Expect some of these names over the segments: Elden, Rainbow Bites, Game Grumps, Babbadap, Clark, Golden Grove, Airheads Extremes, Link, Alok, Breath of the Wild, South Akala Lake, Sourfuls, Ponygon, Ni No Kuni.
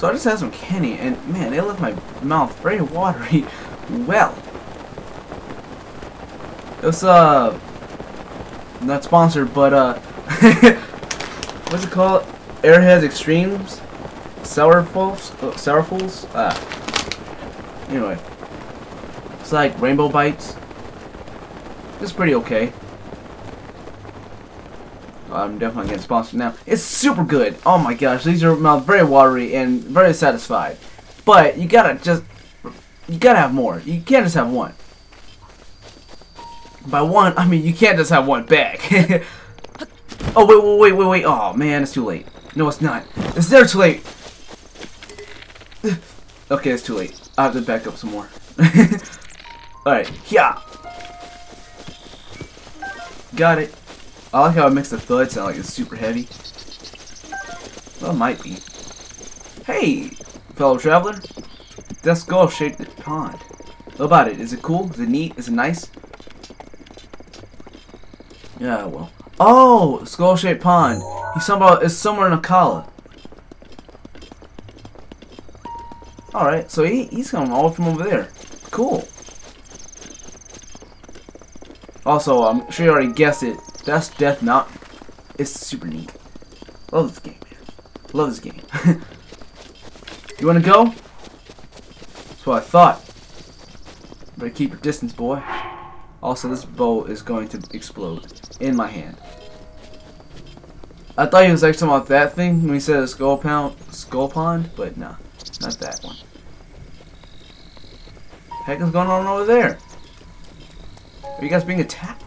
So I just had some candy, and man, it left my mouth very watery. Well, it was not sponsored, but what's it called? Airheads Extremes, Sourfuls, anyway, it's like Rainbow Bites. It's pretty okay. I'm definitely getting sponsored now. It's super good. Oh my gosh, these are very watery and very satisfied. But you gotta just, you gotta have more. You can't just have one. By one, I mean you can't just have one bag. Oh wait. Oh man, it's too late. No, it's not. It's never too late. Okay, it's too late. I have to back up some more. All right, yeah. Got it. I like how it makes the thud sound like it's super heavy. Well, it might be. Hey, fellow traveler. This skull shaped the pond. What about it? Is it cool? Is it neat? Is it nice? Yeah, well. Oh, skull shaped pond. He's talking about it's somewhere in Akala. Alright, so he's coming all from over there. Cool. Also, I'm sure you already guessed it. That's Death Mountain. It's super neat. Love this game, man. Love this game. You wanna go? That's what I thought. Better keep your distance, boy. Also, this bow is going to explode in my hand. I thought he was like talking about that thing when he said a skull pond, but nah, not that one. Heck is going on over there? Are you guys being attacked?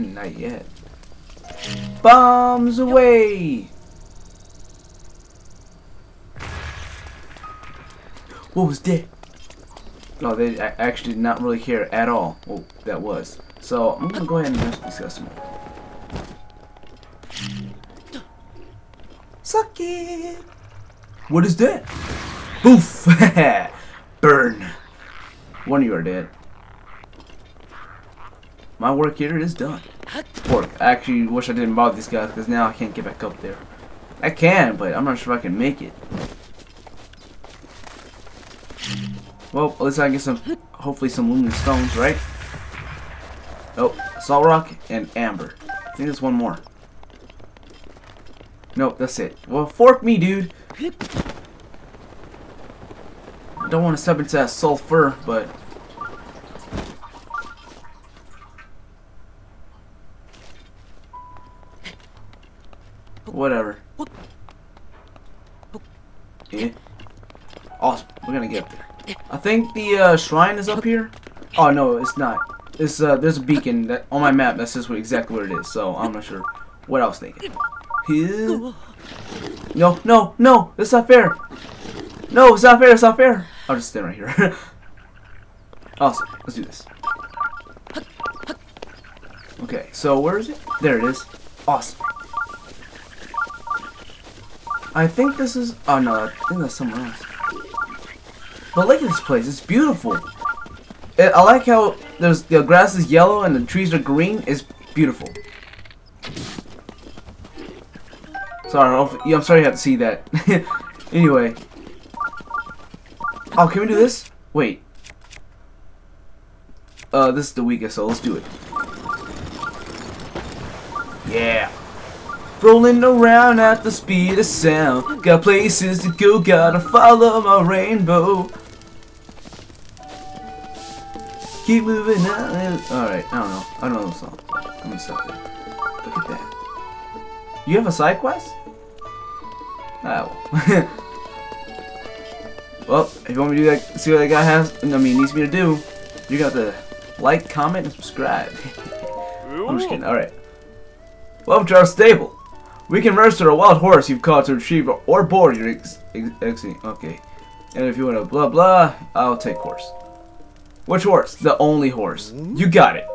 Not yet. Bombs away! What was that? No, they actually did not really care at all. Oh, that was. So I'm gonna go ahead and discuss some more. Suck it! What is that? Boof! Burn! One of you are dead. My work here is done. Pork. I actually wish I didn't bother these guys because now I can't get back up there. I can, but I'm not sure if I can make it. Well, at least I can get some, hopefully some luminous stones, right? Oh, salt rock and amber. I think there's one more. Nope, that's it. Well, fork me, dude. I don't want to step into that sulfur, but... whatever. Yeah. Awesome. We're gonna get up there. I think the shrine is up here. Oh no, it's not. It's there's a beacon that on my map that says exactly what it is. So I'm not sure what I was thinking. Here. No, no, no. That's not fair. No, it's not fair. It's not fair. I'll just stand right here. Awesome. Let's do this. Okay. So where is it? There it is. Awesome. I think this is... oh no, I think that's somewhere else. But look at this place, it's beautiful. I like how there's the grass is yellow and the trees are green. It's beautiful. Sorry, I'm sorry you have to see that. Anyway. Oh, can we do this? Wait. This is the weakest, so let's do it. Yeah. Rolling around at the speed of sound. Got places to go, gotta follow my rainbow. Keep moving on. Alright, I don't know the song. I'm gonna stop there. Look at that. You have a side quest? Oh. Well, if you want me to do that, see what that guy has, needs me to do, you got to like, comment, and subscribe. I'm just kidding, alright. Welcome to our stable. We can register a wild horse you've caught to retrieve or board your okay. And if you want to blah blah, I'll take horse. Which horse? The only horse. You got it.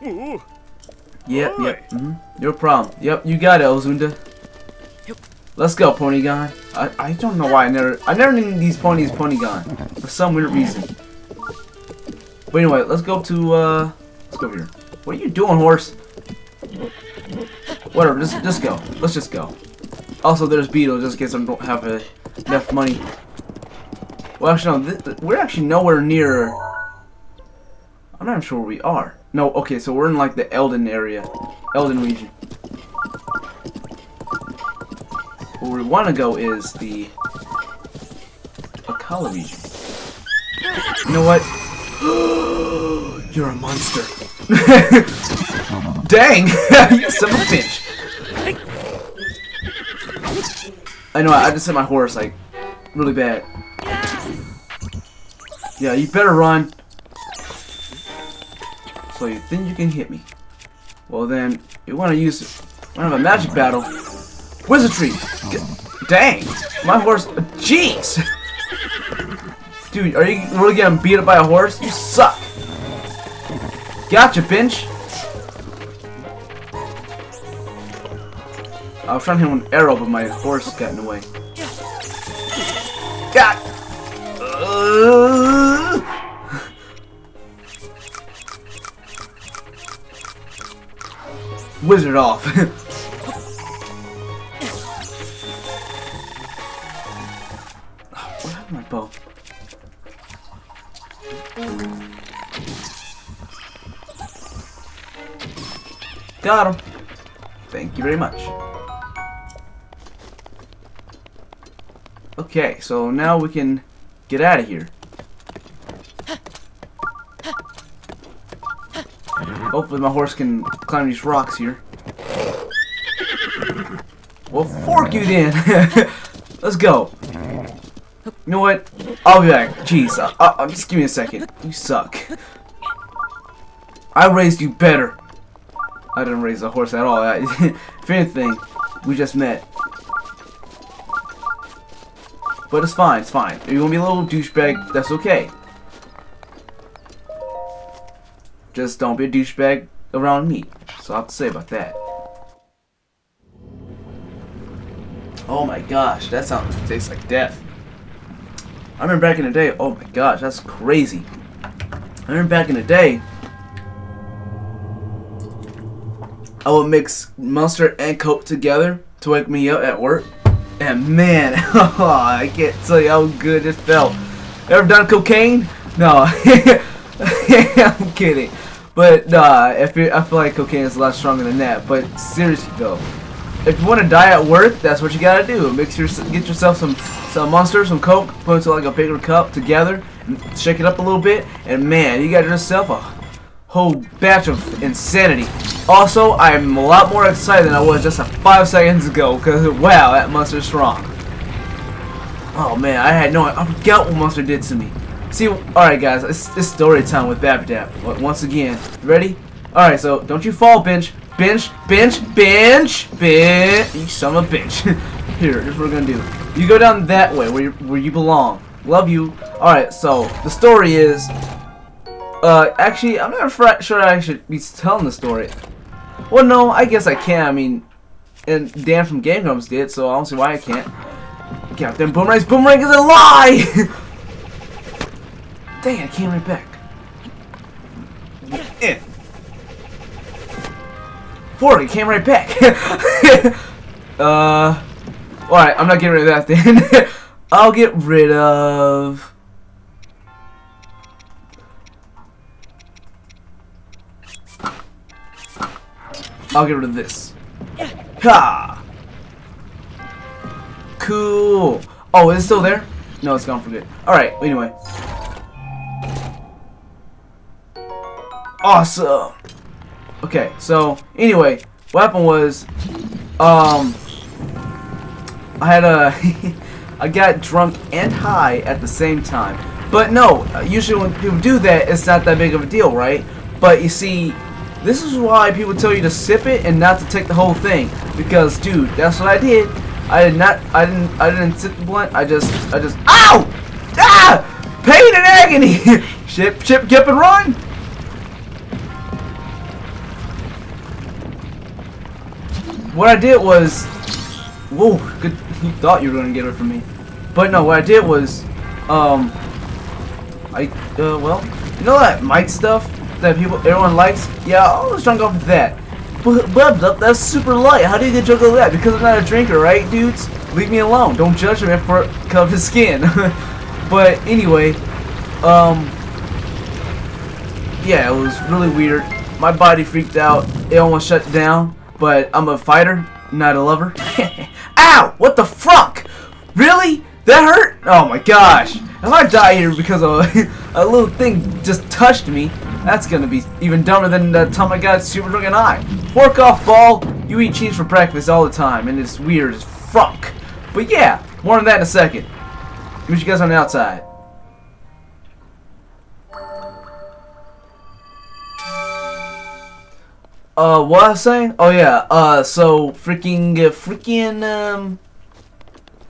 Yep, yep. Mm-hmm. Your problem. Yep, you got it, Ozunda. Let's go, Ponygon. I don't know why I never named these ponies Ponygon for some weird reason. But anyway, let's go over here. What are you doing, horse? Whatever, just go. Let's just go. Also, there's beetles just in case I don't have enough money. Well, actually, no, we're actually nowhere near... I'm not even sure where we are. No, okay, so we're in, like, the Elden area. Elden region. Where we want to go is the... Akala region. You know what? You're a monster. Dang! You son of a bitch! I know, I just hit my horse, like, really bad. Yeah, you better run. So you think you can hit me? Well then, you want to use one of a magic battle. Wizardry! Dang! My horse... Jeez! Dude, are you really getting beat up by a horse? You suck! Gotcha, bitch! I was trying to hit him with an arrow, but my horse got in the way. God! Wizard off. What happened to my bow? Got him. Thank you very much. Okay, so now we can get out of here. Hopefully my horse can climb these rocks here. Well, fork you then. Let's go. You know what? I'll be back. Jeez, just give me a second. You suck. I raised you better. I didn't raise a horse at all. If anything, we just met. But it's fine. It's fine. If you want to be a little douchebag, that's okay. Just don't be a douchebag around me. So I have to say about that. Oh my gosh, that sounds tastes like death. I remember back in the day. Oh my gosh, that's crazy. I remember back in the day, I would mix mustard and coke together to wake me up at work, and man, I can't tell you how good it felt. Ever done cocaine? No. I'm kidding, but nah, I feel like cocaine is a lot stronger than that. But seriously though, if you want to die at work, that's what you gotta do. Get yourself some mustard, some coke, put it into like a bigger cup together, and shake it up a little bit, and man, you got yourself a whole batch of insanity. Also, I'm a lot more excited than I was just 5 seconds ago, because wow, that mustard's strong. Oh man, I forgot what mustard did to me. See, alright guys, it's story time with Babbadap. Once again, ready? Alright, so don't you fall, bench. Bench, bench, bench, bench. You son of a bench. Here, here's what we're gonna do. You go down that way, where you belong. Love you. Alright, so, the story is... actually, I'm not sure I should be telling the story. Well, no, I guess I can. I mean, and Dan from Game Grumps did, so I don't see why I can't. Captain Boomerang's boomerang is a lie! Dang, I came right back. Eh. Fork, it came right back. Alright, I'm not getting rid of that then. I'll get rid of... I'll get rid of this. Ha! Cool. Oh, is it still there? No, it's gone for good. Alright, anyway. Awesome. Okay, so anyway, what happened was, I got drunk and high at the same time. But no, usually when people do that, it's not that big of a deal, right? But you see, this is why people tell you to sip it and not to take the whole thing, because dude, that's what I did. I didn't sip the blunt. I just. Ow! Ah! Pain and agony. Chip, get up and run. What I did was, whoa, good, you thought you were gonna get it from me, but no. What I did was, well, you know that mic stuff that everyone likes. Yeah, I was drunk off of that, Babbadap, that's super light. How do you get drunk like that? Because I'm not a drinker, right, dudes? Leave me alone. Don't judge him for of his skin. But anyway, yeah, it was really weird. My body freaked out. It almost shut down. But I'm a fighter, not a lover. Ow! What the fuck? Really? That hurt? Oh my gosh! If I die here because a little thing just touched me, that's gonna be even dumber than the time I got super drunk and high. Fork off, ball. You eat cheese for breakfast all the time, and it's weird as fuck. But yeah, more on that in a second. Meet you guys on the outside. What I was saying? Oh yeah, so freaking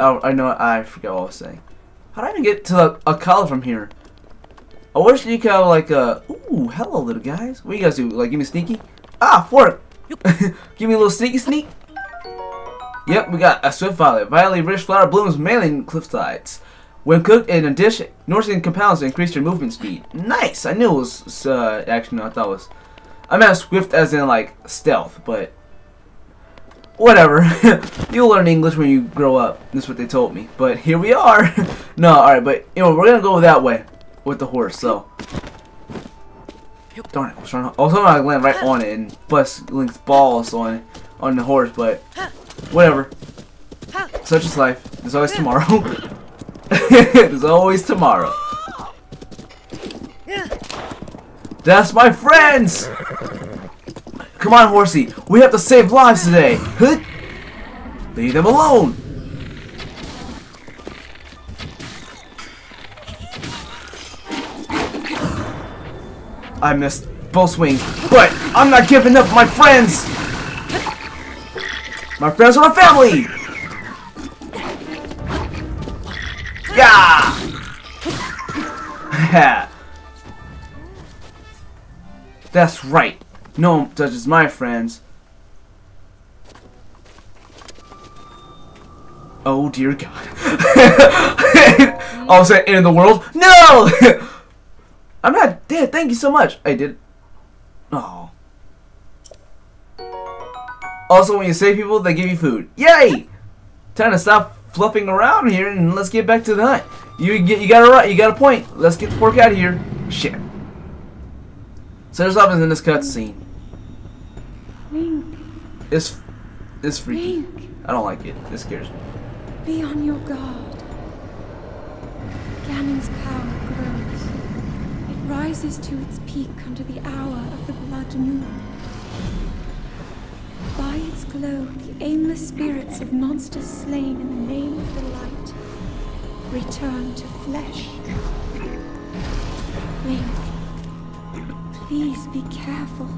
oh, I know, I forgot what I was saying. How do I even get to Akala from here? I wish you could have, like, ooh, hello, little guys. What do you guys do? Like, give me a sneaky? Ah, fork! Give me a little sneaky sneak. Yep, we got a swift violet. Violet rich flower blooms mainly in cliffsides. When cooked in a dish, nourishing compounds to increase your movement speed. Nice! I knew it was, actually, no, I thought it was. I meant swift as in, like, stealth, but whatever. You'll learn English when you grow up. That's what they told me. But here we are. No, alright, but you know, we're gonna go that way with the horse, so. Darn it, I was trying to land right on it and bust Link's balls on the horse, but whatever. Such is life. There's always tomorrow. There's always tomorrow. That's my friends! Come on, horsey. We have to save lives today. Huh? Leave them alone. I missed both swings, but I'm not giving up my friends. My friends are my family. Yeah. That's right. No one touches my friends. Oh dear God. All of a sudden, end of the world? No! I'm not dead, thank you so much. I did. Oh. Also, when you save people, they give you food. Yay! Time to stop fluffing around here and let's get back to the hunt. You got a point. Let's get the fork out of here. Shit. So there's something in this cutscene. Link. It's freaky. Link. I don't like it. It scares me. Be on your guard. Ganon's power grows. It rises to its peak under the hour of the blood moon. By its glow, the aimless spirits of monsters slain in the name of the light return to flesh. Link. Please be careful.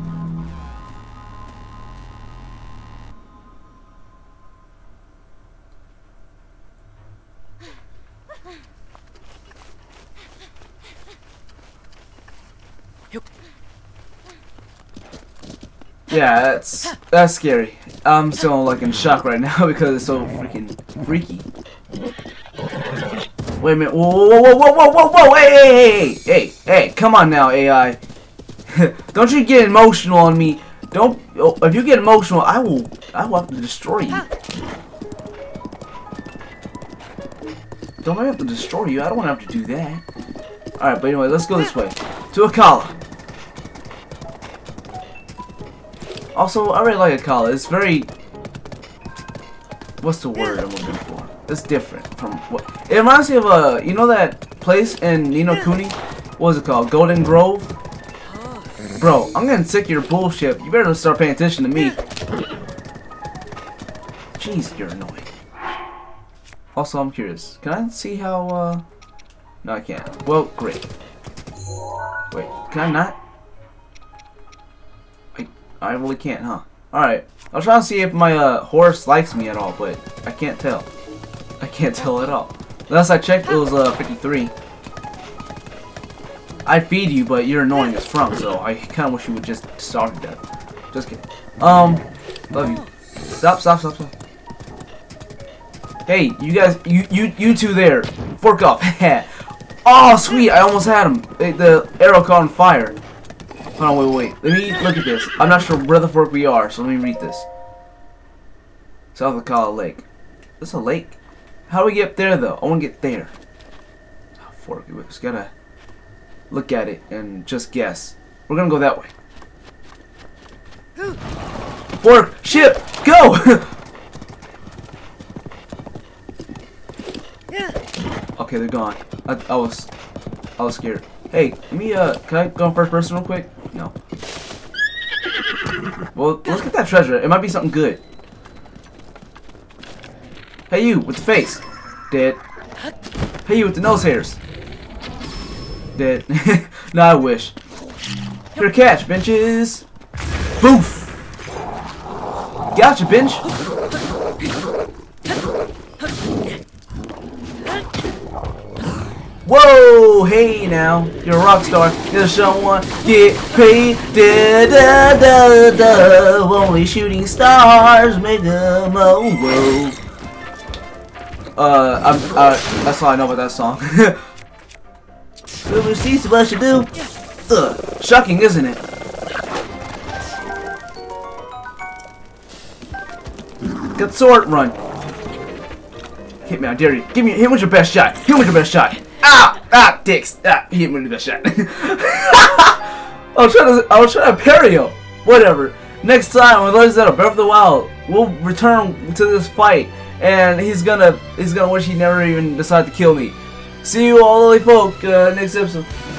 Yeah, that's scary. I'm still like in shock right now because it's so freaking freaky. Wait a minute! Whoa! Whoa! Whoa! Whoa! Whoa! Whoa! Hey! Hey! Hey! Hey! Come on now, AI. Don't you get emotional on me. Don't. Oh, if you get emotional, I will have to destroy you. Don't I have to destroy you? I don't want to have to do that. All right, but anyway, let's go this way to Akala. Also, I really like Akala. It's very. What's the word I'm looking for? It's different from what. It reminds me of a. You know that place in Ni No Kuni? What is it called? Golden Grove. Bro, I'm getting sick of your bullshit. You better start paying attention to me. Jeez, you're annoying. Also, I'm curious. Can I see how, No, I can't. Well, great. Wait, can I not? I really can't, huh? Alright. I was trying to see if my, horse likes me at all, but I can't tell. I can't tell at all. Last I checked, it was, 53. I feed you, but you're annoying as fuck, so I kind of wish you would just starve to death. Just kidding. Love you. Stop, stop, stop, stop. Hey, you guys, you two there. Fork off. Oh, sweet, I almost had him. The arrow caught on fire. Hold on, wait. Let me look at this. I'm not sure where the fork we are, so let me read this. South Akala Lake. That's a lake? How do we get up there, though? I want to get there. Oh, fork. We just gotta look at it and just guess. We're gonna go that way. Fork! Ship! Go! Okay, they're gone. I was scared. Hey, let me, can I go in first person real quick? No. Well, let's get that treasure. It might be something good. Hey, you, with the face. Dead. Hey, you, with the nose hairs. Dead. Nah, I wish. Here, catch, benches. Boof! Gotcha, bench. Whoa! Hey now, you're a rock star. You're someone get paid. Da da da da. Only shooting stars make them oh whoa. That's all I know about that song. Whoever sees what you do. Ugh, shocking, isn't it? Get sword, run. Hit me, I dare you. Give me, hit with your best shot. Hit with your best shot. Ah! Ah! Dicks! Ah! He hit me with that shot. I was trying to parry him. Whatever. Next time on Legends of Breath of the Wild, we'll return to this fight, and he's gonna wish he never even decided to kill me. See you all, folks. Next episode.